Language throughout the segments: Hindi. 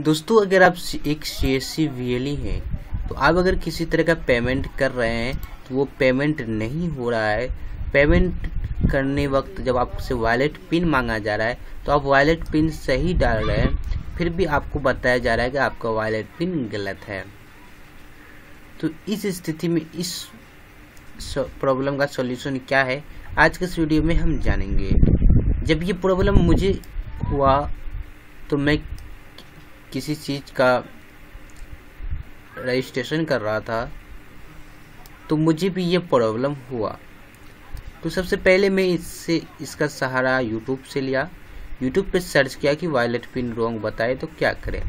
दोस्तों अगर आप एक सीएससी वीएलई है तो आप अगर किसी तरह का पेमेंट कर रहे हैं तो वो पेमेंट नहीं हो रहा है, पेमेंट करने वक्त जब आपसे वॉलेट पिन मांगा जा रहा है तो आप वॉलेट पिन सही डाल रहे हैं, फिर भी आपको बताया जा रहा है कि आपका वॉलेट पिन गलत है। तो इस स्थिति में इस प्रॉब्लम का सॉल्यूशन क्या है आज के इस वीडियो में हम जानेंगे। जब ये प्रॉब्लम मुझे हुआ तो मैं किसी चीज़ का रजिस्ट्रेशन कर रहा था तो मुझे भी ये प्रॉब्लम हुआ। तो सबसे पहले मैं इसका सहारा यूट्यूब से लिया, यूट्यूब पे सर्च किया कि वॉलेट पिन रॉन्ग बताए तो क्या करें।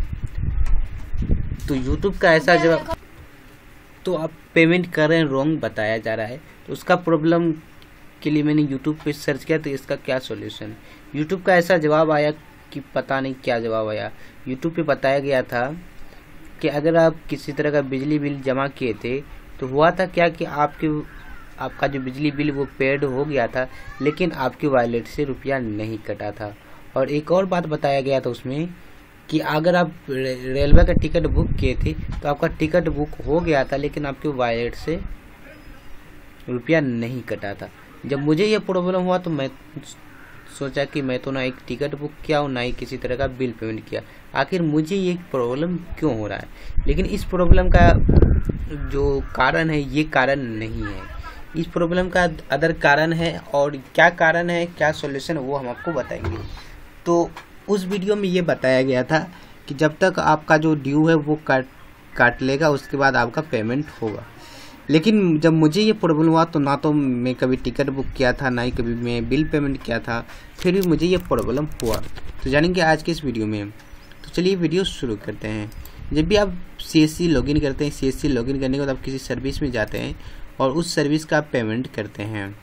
तो यूट्यूब का ऐसा जवाब, तो आप पेमेंट कर रहे हैं रॉन्ग बताया जा रहा है, तो उसका प्रॉब्लम के लिए मैंने यूट्यूब पे सर्च किया तो इसका क्या सॉल्यूशन। यूट्यूब का ऐसा जवाब आया कि पता नहीं क्या जवाब आया। यूट्यूब पे बताया गया था कि अगर आप किसी तरह का बिजली बिल जमा किए थे तो हुआ था क्या कि आपका जो बिजली बिल वो पेड हो गया था लेकिन आपके वॉलेट से रुपया नहीं कटा था। और एक और बात बताया गया था उसमें कि अगर आप रेलवे का टिकट बुक किए थे तो आपका टिकट बुक हो गया था लेकिन आपके वॉलेट से रुपया नहीं कटा था। जब मुझे ये प्रॉब्लम हुआ तो मैं सोचा कि मैं तो ना एक टिकट बुक किया और ना ही किसी तरह का बिल पेमेंट किया, आखिर मुझे ये प्रॉब्लम क्यों हो रहा है। लेकिन इस प्रॉब्लम का जो कारण है ये कारण नहीं है, इस प्रॉब्लम का अदर कारण है। और क्या कारण है क्या सॉल्यूशन वो हम आपको बताएंगे। तो उस वीडियो में ये बताया गया था कि जब तक आपका जो ड्यू है वो काट लेगा उसके बाद आपका पेमेंट होगा। लेकिन जब मुझे ये प्रॉब्लम हुआ तो ना तो मैं कभी टिकट बुक किया था ना ही कभी मैं बिल पेमेंट किया था, फिर भी मुझे ये प्रॉब्लम हुआ। तो जानेंगे आज के इस वीडियो में। तो चलिए वीडियो शुरू करते हैं। जब भी आप सीएससी लॉगिन करते हैं, सीएससी लॉगिन करने के बाद आप किसी सर्विस में जाते हैं और उस सर्विस का पेमेंट करते हैं।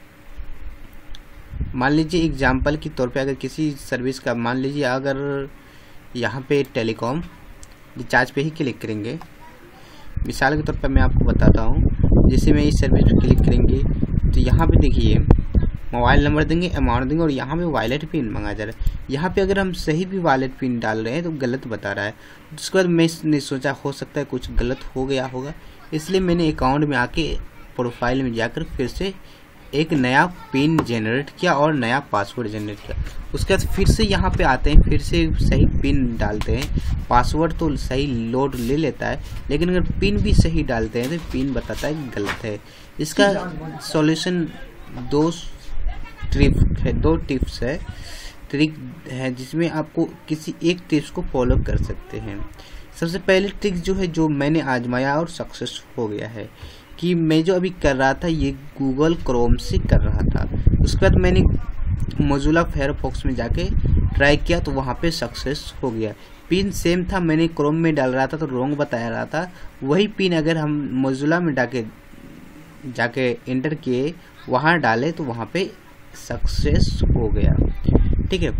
मान लीजिए एग्जाम्पल के तौर पर अगर किसी सर्विस का, मान लीजिए अगर यहाँ पर टेलीकॉम रिचार्ज पे ही क्लिक करेंगे, मिसाल के तौर पर मैं आपको बताता हूँ। जैसे मैं इस सर्विस पर क्लिक करेंगे तो यहाँ पे देखिए मोबाइल नंबर देंगे, अमाउंट देंगे और यहाँ पे वॉलेट पिन मांगा जा रहा है। यहाँ पे अगर हम सही भी वॉलेट पिन डाल रहे हैं तो गलत बता रहा है। उसके बाद मैंने सोचा हो सकता है कुछ गलत हो गया होगा, इसलिए मैंने अकाउंट में आके प्रोफाइल में जाकर फिर से एक नया पिन जनरेट किया और नया पासवर्ड जनरेट किया। उसके बाद फिर से यहाँ पे आते हैं, फिर से सही पिन डालते हैं। पासवर्ड तो सही लोड ले लेता है लेकिन अगर पिन भी सही डालते हैं तो पिन बताता है गलत है। इसका सॉल्यूशन दो ट्रिक है जिसमें आपको किसी एक टिप्स को फॉलो कर सकते हैं। सबसे पहले ट्रिक जो है जो मैंने आजमाया और सक्सेस हो गया है कि मैं जो अभी कर रहा था ये गूगल क्रोम से कर रहा था। उसके बाद मैंने मोज़िला फायरफॉक्स में जाके ट्राई किया तो वहाँ पे सक्सेस हो गया। पिन सेम था, मैंने क्रोम में डाल रहा था तो रॉन्ग बताया रहा था। वही पिन अगर हम मोज़िला में जाके एंटर किए वहाँ डाले तो वहाँ पे सक्सेस हो गया। ठीक है,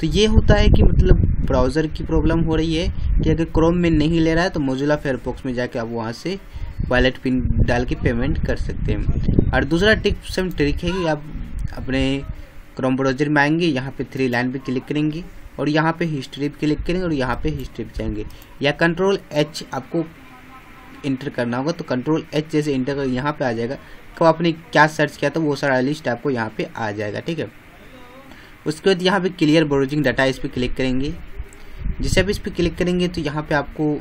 तो ये होता है कि मतलब ब्राउज़र की प्रॉब्लम हो रही है कि अगर क्रोम में नहीं ले रहा है तो मोज़िला फायरफॉक्स में जाके आप वहाँ से वॉलेट पिन डाल के पेमेंट कर सकते हैं। और दूसरा टिप्स एंड ट्रिक है कि आप अपने क्रोम ब्राउज़र में आएंगे, यहाँ पे 3 लाइन पे क्लिक करेंगे और यहाँ पे हिस्ट्री पे क्लिक करेंगे और यहाँ पे हिस्ट्री पे जाएंगे या Ctrl H आपको इंटर करना होगा। तो Ctrl H जैसे इंटर कर यहाँ पे आ जाएगा तो आपने क्या सर्च किया था वो सारा लिस्ट आपको यहाँ पे आ जाएगा। ठीक है, उसके बाद यहाँ पे क्लियर ब्राउजिंग डाटा इस पर क्लिक करेंगे। जैसे आप इस पर क्लिक करेंगे तो यहाँ पे आपको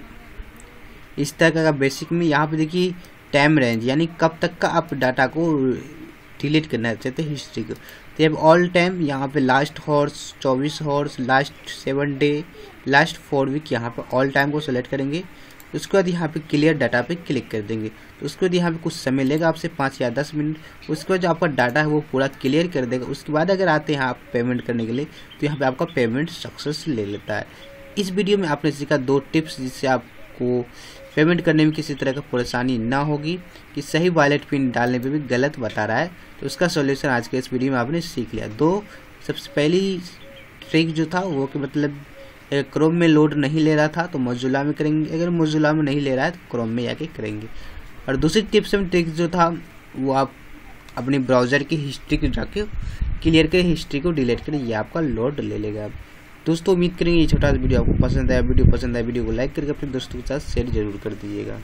इस तरह का बेसिक में यहाँ पे देखिए टाइम रेंज यानी कब तक का आप डाटा को डिलीट करना चाहते हैं हिस्ट्री को। तो अब ऑल टाइम यहाँ पे last hours 24 hours, last 7 day, last 4 week, यहाँ पे ऑल टाइम को सेलेक्ट करेंगे। उसके बाद यहाँ पे क्लियर डाटा पे क्लिक कर देंगे। तो उसके बाद यहाँ पे कुछ समय लेगा आपसे 5 या 10 मिनट। उसके बाद जो आपका डाटा है वो पूरा क्लियर कर देगा। उसके बाद अगर आते हैं आप पेमेंट करने के लिए तो यहाँ पर आपका पेमेंट सक्सेस ले लेता है। इस वीडियो में आपने सीखा 2 टिप्स जिससे आपको पेमेंट करने में किसी तरह का परेशानी ना होगी, कि सही वॉलेट पिन डालने पे भी गलत बता रहा है। तो उसका सॉल्यूशन आज के इस वीडियो में आपने सीख लिया। 2 सबसे पहली ट्रिक जो था वो कि मतलब क्रोम में लोड नहीं ले रहा था तो मोज़िला में करेंगे, अगर मोज़िला में नहीं ले रहा है तो क्रोम में जाके करेंगे। और दूसरी टिप्स एंड ट्रिक्स जो था वो आप अपने ब्राउज़र की हिस्ट्री को जाके क्लियर करें, हिस्ट्री को डिलीट करें, यह आपका लोड ले लेगा। दोस्तों उम्मीद करेंगे ये छोटा सा वीडियो आपको पसंद आया। वीडियो को लाइक करके अपने दोस्तों के साथ शेयर जरूर कर दीजिएगा।